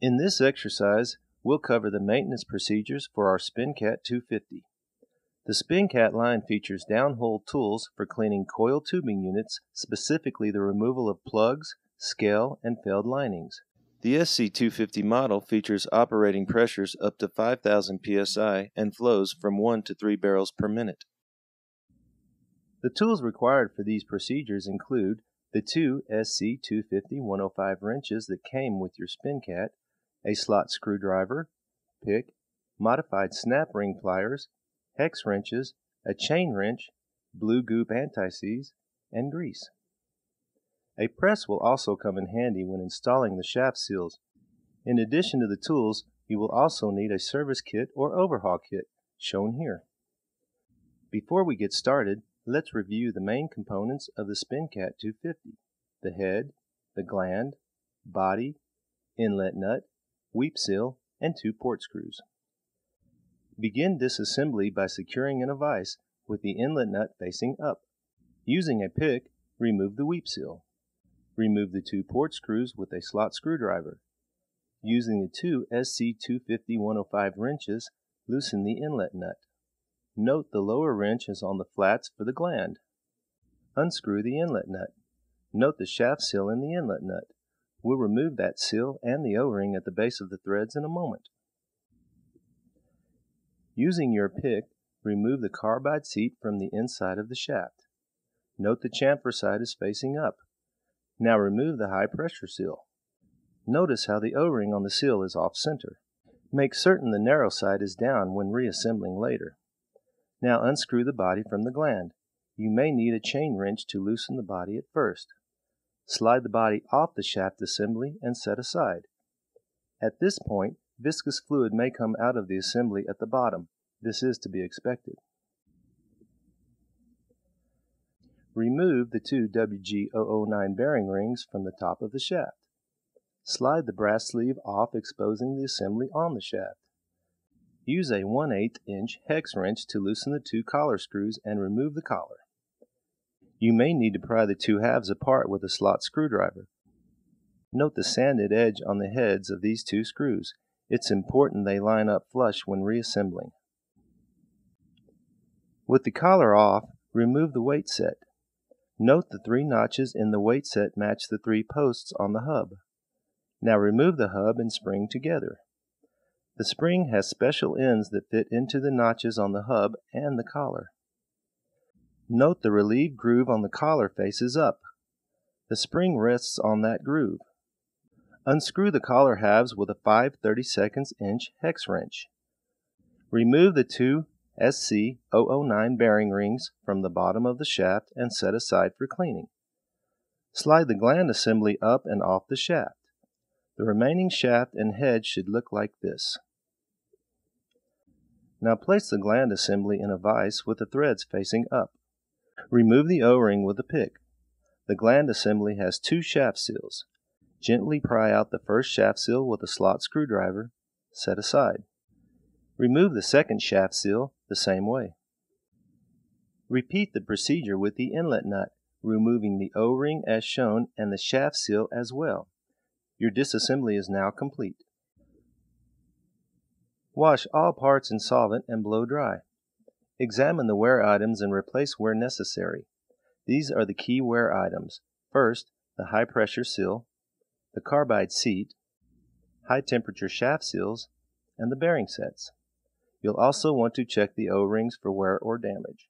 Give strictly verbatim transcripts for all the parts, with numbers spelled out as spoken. In this exercise, we'll cover the maintenance procedures for our SpinCat two fifty. The SpinCat line features downhole tools for cleaning coil tubing units, specifically the removal of plugs, scale, and failed linings. The S C two fifty model features operating pressures up to five thousand P S I and flows from one to three barrels per minute. The tools required for these procedures include the two S C two fifty dash one oh five wrenches that came with your SpinCat, a slot screwdriver, pick, modified snap ring pliers, hex wrenches, a chain wrench, blue goop anti-seize, and grease. A press will also come in handy when installing the shaft seals. In addition to the tools, you will also need a service kit or overhaul kit, shown here. Before we get started, let's review the main components of the SpinCat two fifty. The head, the gland, body, inlet nut, weep seal, and two port screws. Begin disassembly by securing in a vise with the inlet nut facing up. Using a pick, remove the weep seal. Remove the two port screws with a slot screwdriver. Using the two S C two fifty dash one oh five wrenches, loosen the inlet nut. Note the lower wrench is on the flats for the gland. Unscrew the inlet nut. Note the shaft seal in the inlet nut. We'll remove that seal and the O-ring at the base of the threads in a moment. Using your pick, remove the carbide seat from the inside of the shaft. Note the chamfer side is facing up. Now remove the high pressure seal. Notice how the O-ring on the seal is off center. Make certain the narrow side is down when reassembling later. Now unscrew the body from the gland. You may need a chain wrench to loosen the body at first. Slide the body off the shaft assembly and set aside. At this point, viscous fluid may come out of the assembly at the bottom. This is to be expected. Remove the two W G zero zero nine bearing rings from the top of the shaft. Slide the brass sleeve off, exposing the assembly on the shaft. Use a one eighth inch hex wrench to loosen the two collar screws and remove the collar. You may need to pry the two halves apart with a slot screwdriver. Note the sanded edge on the heads of these two screws. It's important they line up flush when reassembling. With the collar off, remove the weight set. Note the three notches in the weight set match the three posts on the hub. Now remove the hub and spring together. The spring has special ends that fit into the notches on the hub and the collar. Note the relieved groove on the collar faces up. The spring rests on that groove. Unscrew the collar halves with a five thirty-seconds inch hex wrench. Remove the two S C zero zero nine bearing rings from the bottom of the shaft and set aside for cleaning. Slide the gland assembly up and off the shaft. The remaining shaft and head should look like this. Now place the gland assembly in a vise with the threads facing up. Remove the O-ring with a pick. The gland assembly has two shaft seals. Gently pry out the first shaft seal with a slot screwdriver. Set aside. Remove the second shaft seal the same way. Repeat the procedure with the inlet nut, removing the O-ring as shown and the shaft seal as well. Your disassembly is now complete. Wash all parts in solvent and blow dry. Examine the wear items and replace where necessary. These are the key wear items. First, the high pressure seal, the carbide seat, high temperature shaft seals, and the bearing sets. You'll also want to check the O-rings for wear or damage.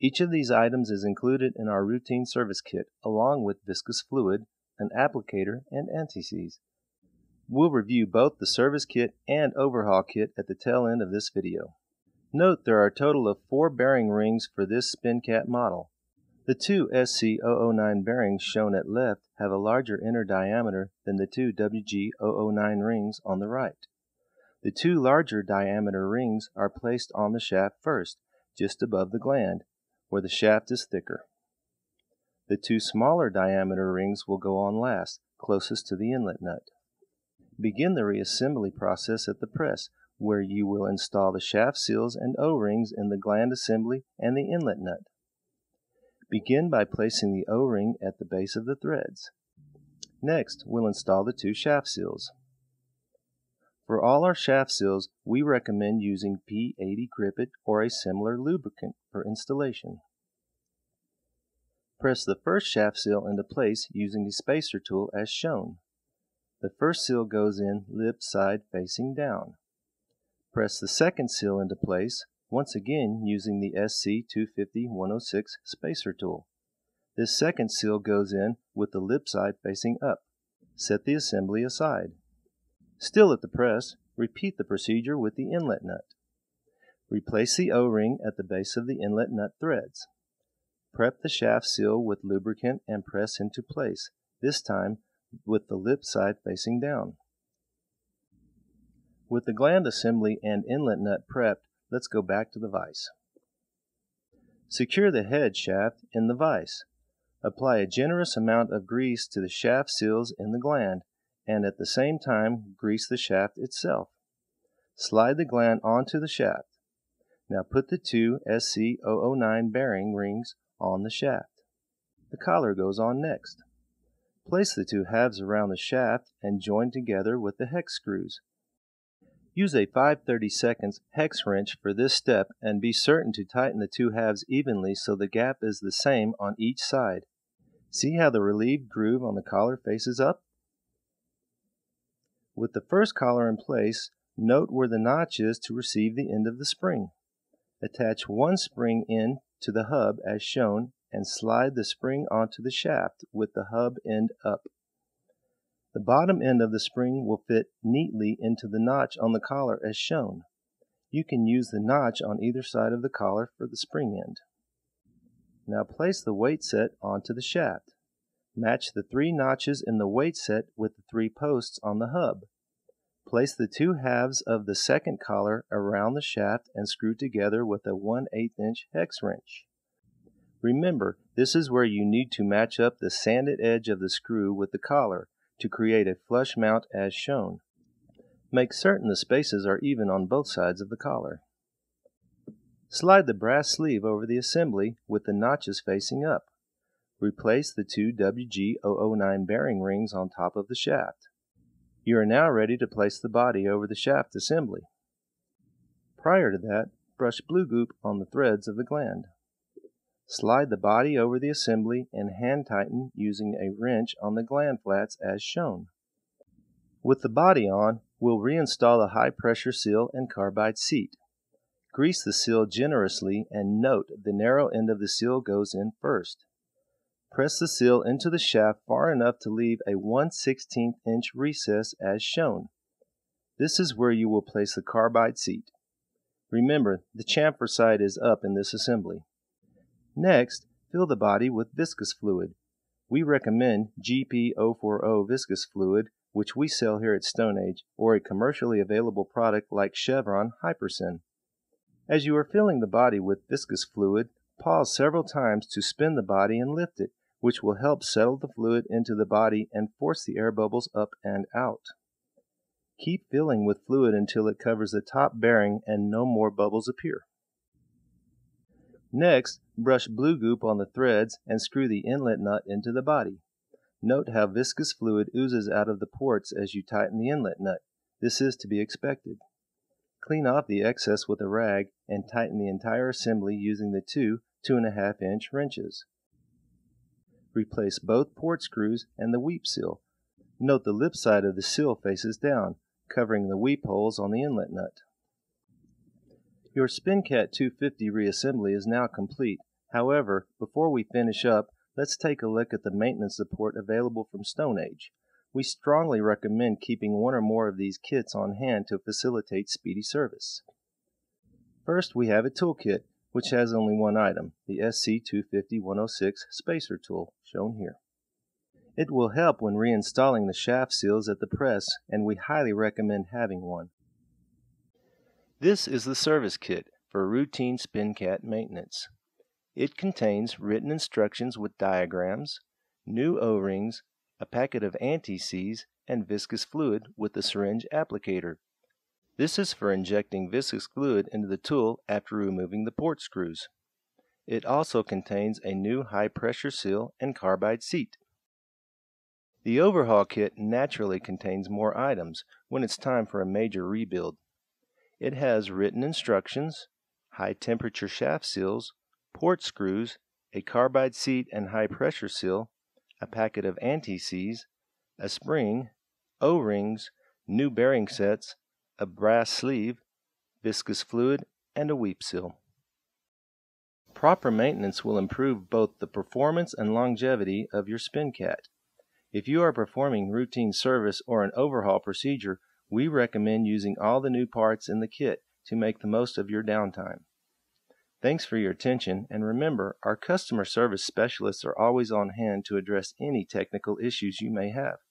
Each of these items is included in our routine service kit, along with viscous fluid, an applicator, and anti-seize. We'll review both the service kit and overhaul kit at the tail end of this video. Note there are a total of four bearing rings for this SpinCat model. The two S C zero zero nine bearings shown at left have a larger inner diameter than the two W G zero zero nine rings on the right. The two larger diameter rings are placed on the shaft first, just above the gland, where the shaft is thicker. The two smaller diameter rings will go on last, closest to the inlet nut. Begin the reassembly process at the press, where you will install the shaft seals and O-rings in the gland assembly and the inlet nut. Begin by placing the O-ring at the base of the threads. Next, we'll install the two shaft seals. For all our shaft seals, we recommend using P eighty Gripit or a similar lubricant for installation. Press the first shaft seal into place using a spacer tool as shown. The first seal goes in lip side facing down. Press the second seal into place, once again using the S C two fifty dash one oh six spacer tool. This second seal goes in with the lip side facing up. Set the assembly aside. Still at the press, repeat the procedure with the inlet nut. Replace the O-ring at the base of the inlet nut threads. Prep the shaft seal with lubricant and press into place, this time with the lip side facing down. With the gland assembly and inlet nut prepped, let's go back to the vise. Secure the head shaft in the vise. Apply a generous amount of grease to the shaft seals in the gland, and at the same time grease the shaft itself. Slide the gland onto the shaft. Now put the two S C zero zero nine bearing rings on the shaft. The collar goes on next. Place the two halves around the shaft and join together with the hex screws. Use a five thirty-seconds hex wrench for this step and be certain to tighten the two halves evenly so the gap is the same on each side. See how the relieved groove on the collar faces up? With the first collar in place, note where the notch is to receive the end of the spring. Attach one spring end to the hub as shown and slide the spring onto the shaft with the hub end up. The bottom end of the spring will fit neatly into the notch on the collar as shown. You can use the notch on either side of the collar for the spring end. Now place the weight set onto the shaft. Match the three notches in the weight set with the three posts on the hub. Place the two halves of the second collar around the shaft and screw together with a one eighth inch hex wrench. Remember, this is where you need to match up the sanded edge of the screw with the collar to create a flush mount as shown. Make certain the spaces are even on both sides of the collar. Slide the brass sleeve over the assembly with the notches facing up. Replace the two W G zero zero nine bearing rings on top of the shaft. You are now ready to place the body over the shaft assembly. Prior to that, brush blue goop on the threads of the gland. Slide the body over the assembly and hand tighten using a wrench on the gland flats as shown. With the body on, we'll reinstall the high pressure seal and carbide seat. Grease the seal generously and note the narrow end of the seal goes in first. Press the seal into the shaft far enough to leave a one sixteenth inch recess as shown. This is where you will place the carbide seat. Remember, the chamfer side is up in this assembly. Next, fill the body with viscous fluid. We recommend G P zero forty viscous fluid, which we sell here at Stone Age, or a commercially available product like Chevron Hypersyn. As you are filling the body with viscous fluid, pause several times to spin the body and lift it, which will help settle the fluid into the body and force the air bubbles up and out. Keep filling with fluid until it covers the top bearing and no more bubbles appear. Next, brush blue goop on the threads and screw the inlet nut into the body. Note how viscous fluid oozes out of the ports as you tighten the inlet nut. This is to be expected. Clean off the excess with a rag and tighten the entire assembly using the two two and a half inch wrenches. Replace both port screws and the weep seal. Note the lip side of the seal faces down, covering the weep holes on the inlet nut. Your SpinCat two fifty reassembly is now complete. However, before we finish up, let's take a look at the maintenance support available from Stone Age. We strongly recommend keeping one or more of these kits on hand to facilitate speedy service. First, we have a toolkit, which has only one item, the S C two fifty dash one oh six spacer tool, shown here. It will help when reinstalling the shaft seals at the press, and we highly recommend having one. This is the service kit for routine SpinCat maintenance. It contains written instructions with diagrams, new O-rings, a packet of anti-seize, and viscous fluid with the syringe applicator. This is for injecting viscous fluid into the tool after removing the port screws. It also contains a new high pressure seal and carbide seat. The overhaul kit naturally contains more items when it's time for a major rebuild. It has written instructions, high-temperature shaft seals, port screws, a carbide seat and high-pressure seal, a packet of anti-seize, a spring, O-rings, new bearing sets, a brass sleeve, viscous fluid, and a weep seal. Proper maintenance will improve both the performance and longevity of your SpinCat. If you are performing routine service or an overhaul procedure, we recommend using all the new parts in the kit to make the most of your downtime. Thanks for your attention, and remember, our customer service specialists are always on hand to address any technical issues you may have.